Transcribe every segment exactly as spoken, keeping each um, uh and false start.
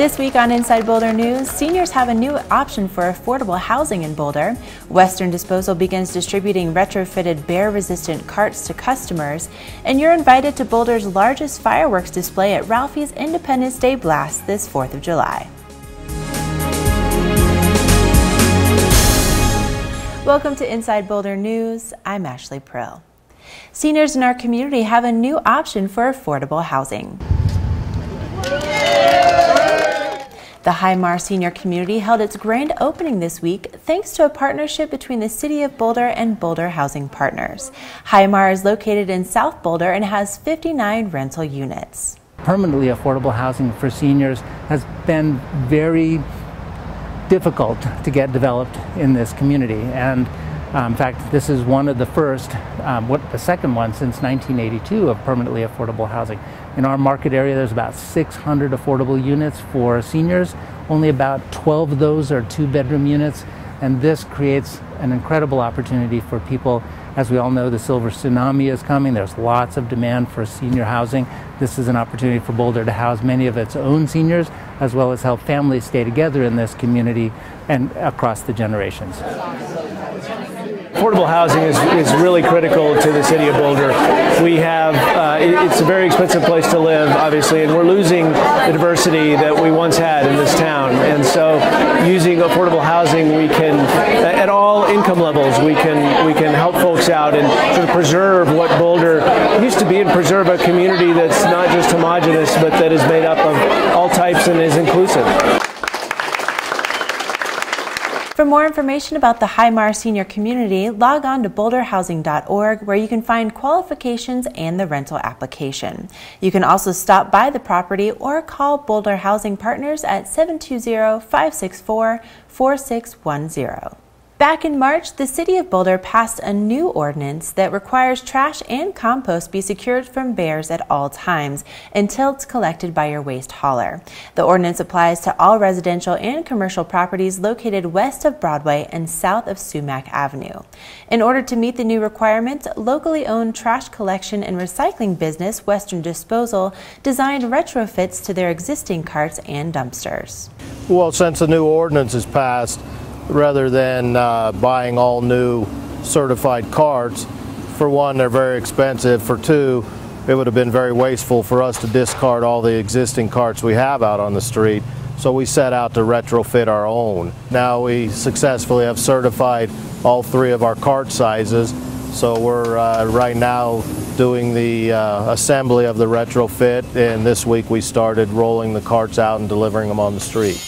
This week on Inside Boulder News, seniors have a new option for affordable housing in Boulder. Western Disposal begins distributing retrofitted bear-resistant carts to customers, and you're invited to Boulder's largest fireworks display at Ralphie's Independence Day Blast this fourth of July. Welcome to Inside Boulder News. I'm Ashley Prill. Seniors in our community have a new option for affordable housing. The High Mar Senior Community held its grand opening this week thanks to a partnership between the City of Boulder and Boulder Housing Partners. High Mar is located in South Boulder and has fifty-nine rental units. Permanently affordable housing for seniors has been very difficult to get developed in this community, and um, in fact this is one of the first, um, what the second one since nineteen eighty-two of permanently affordable housing. In our market area, there's about six hundred affordable units for seniors. Only about twelve of those are two-bedroom units, and this creates an incredible opportunity for people. As we all know, the silver tsunami is coming. There's lots of demand for senior housing. This is an opportunity for Boulder to house many of its own seniors, as well as help families stay together in this community and across the generations. Affordable housing is, is really critical to the City of Boulder. We have, uh, it, it's a very expensive place to live, obviously, and we're losing the diversity that we once had in this town. And so using affordable housing, we can, at all income levels, we can, we can help folks out and sort of preserve what Boulder used to be and preserve a community that's not just homogenous, but that is made up of all types and is inclusive. For more information about the High Mar Senior Community, log on to boulder housing dot org, where you can find qualifications and the rental application. You can also stop by the property or call Boulder Housing Partners at seven two zero, five six four, four six one zero. Back in March, the City of Boulder passed a new ordinance that requires trash and compost be secured from bears at all times until it's collected by your waste hauler. The ordinance applies to all residential and commercial properties located west of Broadway and south of Sumac Avenue. In order to meet the new requirements, locally owned trash collection and recycling business Western Disposal designed retrofits to their existing carts and dumpsters. Well, since the new ordinance is passed, rather than uh, buying all new certified carts, for one, they're very expensive. For two, it would have been very wasteful for us to discard all the existing carts we have out on the street. So we set out to retrofit our own. Now we successfully have certified all three of our cart sizes. So we're uh, right now doing the uh, assembly of the retrofit, and this week we started rolling the carts out and delivering them on the street.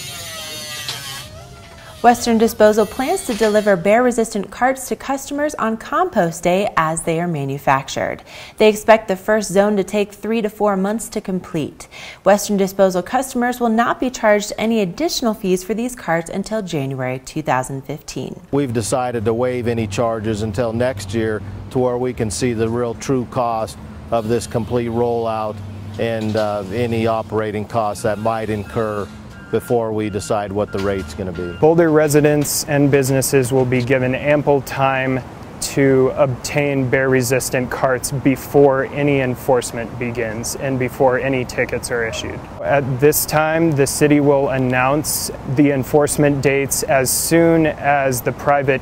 Western Disposal plans to deliver bear-resistant carts to customers on compost day as they are manufactured. They expect the first zone to take three to four months to complete. Western Disposal customers will not be charged any additional fees for these carts until January two thousand fifteen. We've decided to waive any charges until next year, to where we can see the real true cost of this complete rollout and uh, any operating costs that might incur before we decide what the rate's going to be. Boulder residents and businesses will be given ample time to obtain bear-resistant carts before any enforcement begins and before any tickets are issued. At this time, the city will announce the enforcement dates as soon as the private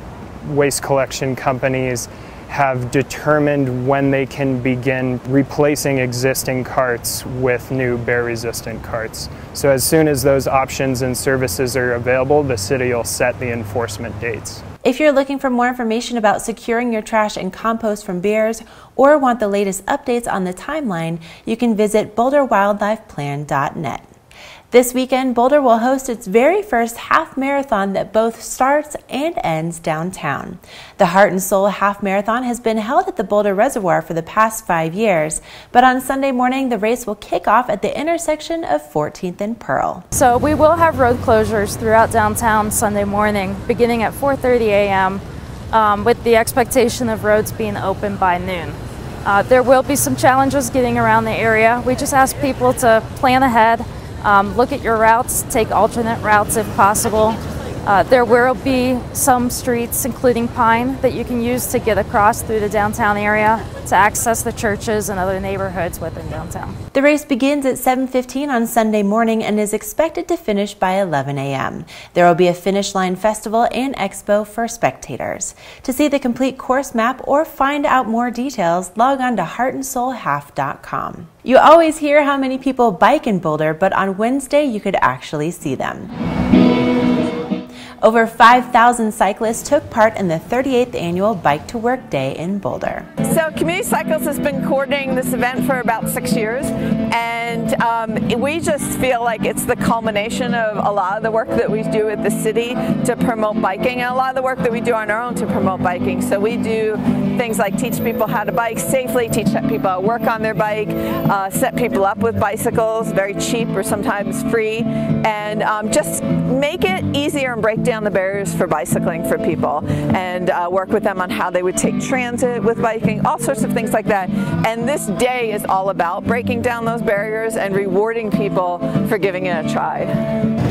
waste collection companies have determined when they can begin replacing existing carts with new bear-resistant carts. So as soon as those options and services are available, the city will set the enforcement dates. If you're looking for more information about securing your trash and compost from bears, or want the latest updates on the timeline, you can visit boulder wildlife plan dot net. This weekend, Boulder will host its very first half marathon that both starts and ends downtown. The Heart and Sole Half Marathon has been held at the Boulder Reservoir for the past five years, but on Sunday morning, the race will kick off at the intersection of fourteenth and Pearl. So we will have road closures throughout downtown Sunday morning, beginning at four thirty a m, um, with the expectation of roads being open by noon. Uh, there will be some challenges getting around the area. We just ask people to plan ahead. Um, look at your routes, take alternate routes if possible, Uh, there will be some streets, including Pine, that you can use to get across through the downtown area to access the churches and other neighborhoods within downtown. The race begins at seven fifteen on Sunday morning and is expected to finish by eleven a m There will be a finish line festival and expo for spectators. To see the complete course map or find out more details, log on to heart and sole half dot com. You always hear how many people bike in Boulder, but on Wednesday you could actually see them. Over five thousand cyclists took part in the thirty-eighth annual Bike to Work Day in Boulder. So Community Cycles has been coordinating this event for about six years, and um, we just feel like it's the culmination of a lot of the work that we do at the city to promote biking, and a lot of the work that we do on our own to promote biking. So we do things like teach people how to bike safely, teach people how to work on their bike, uh, set people up with bicycles, very cheap or sometimes free, and um, just make it easier and break down down the barriers for bicycling for people, and uh, work with them on how they would take transit with biking, all sorts of things like that. And this day is all about breaking down those barriers and rewarding people for giving it a try.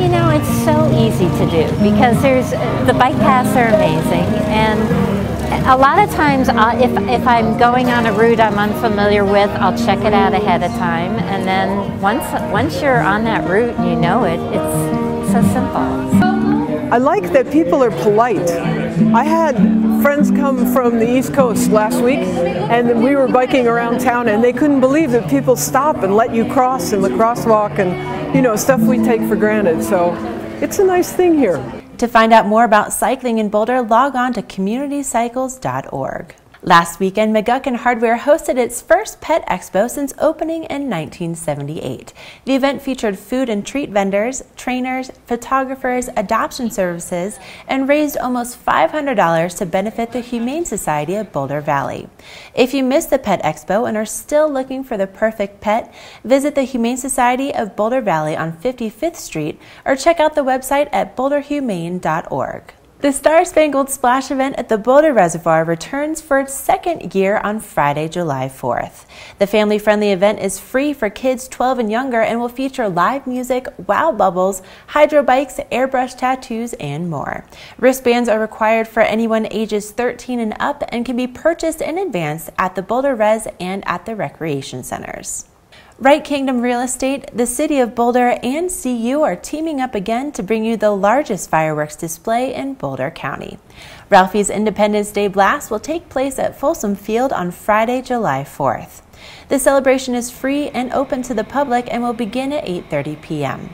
You know, it's so easy to do because there's the bike paths are amazing, and a lot of times I'll, if, if I'm going on a route I'm unfamiliar with, I'll check it out ahead of time, and then once, once you're on that route and you know it, it's so simple. I like that people are polite. I had friends come from the East Coast last week, and we were biking around town, and they couldn't believe that people stop and let you cross in the crosswalk, and you know, stuff we take for granted. So it's a nice thing here. To find out more about cycling in Boulder, log on to community cycles dot org. Last weekend, McGuckin Hardware hosted its first pet expo since opening in nineteen seventy-eight. The event featured food and treat vendors, trainers, photographers, adoption services, and raised almost five hundred dollars to benefit the Humane Society of Boulder Valley. If you missed the pet expo and are still looking for the perfect pet, visit the Humane Society of Boulder Valley on fifty-fifth street or check out the website at boulder humane dot org. The Star-Spangled Splash event at the Boulder Reservoir returns for its second year on Friday, July fourth. The family-friendly event is free for kids twelve and younger and will feature live music, wow bubbles, hydro bikes, airbrush tattoos, and more. Wristbands are required for anyone ages thirteen and up and can be purchased in advance at the Boulder Res and at the recreation centers. Wright Kingdom Real Estate, the City of Boulder, and C U are teaming up again to bring you the largest fireworks display in Boulder County. Ralphie's Independence Day Blast will take place at Folsom Field on Friday, July fourth. The celebration is free and open to the public and will begin at eight thirty p m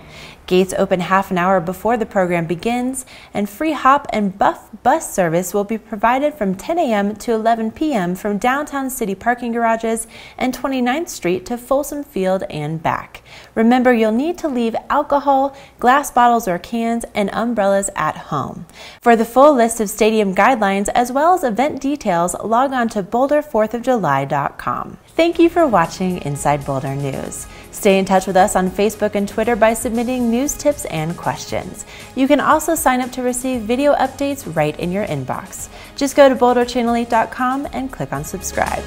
Gates open half an hour before the program begins, and free hop and buff bus service will be provided from ten a m to eleven p m from downtown city parking garages and twenty-ninth street to Folsom Field and back. Remember, you'll need to leave alcohol, glass bottles or cans, and umbrellas at home. For the full list of stadium guidelines as well as event details, log on to boulder fourth of July dot com. Thank you for watching Inside Boulder News. Stay in touch with us on Facebook and Twitter by submitting news tips and questions. You can also sign up to receive video updates right in your inbox. Just go to boulder channel eight dot com and click on subscribe.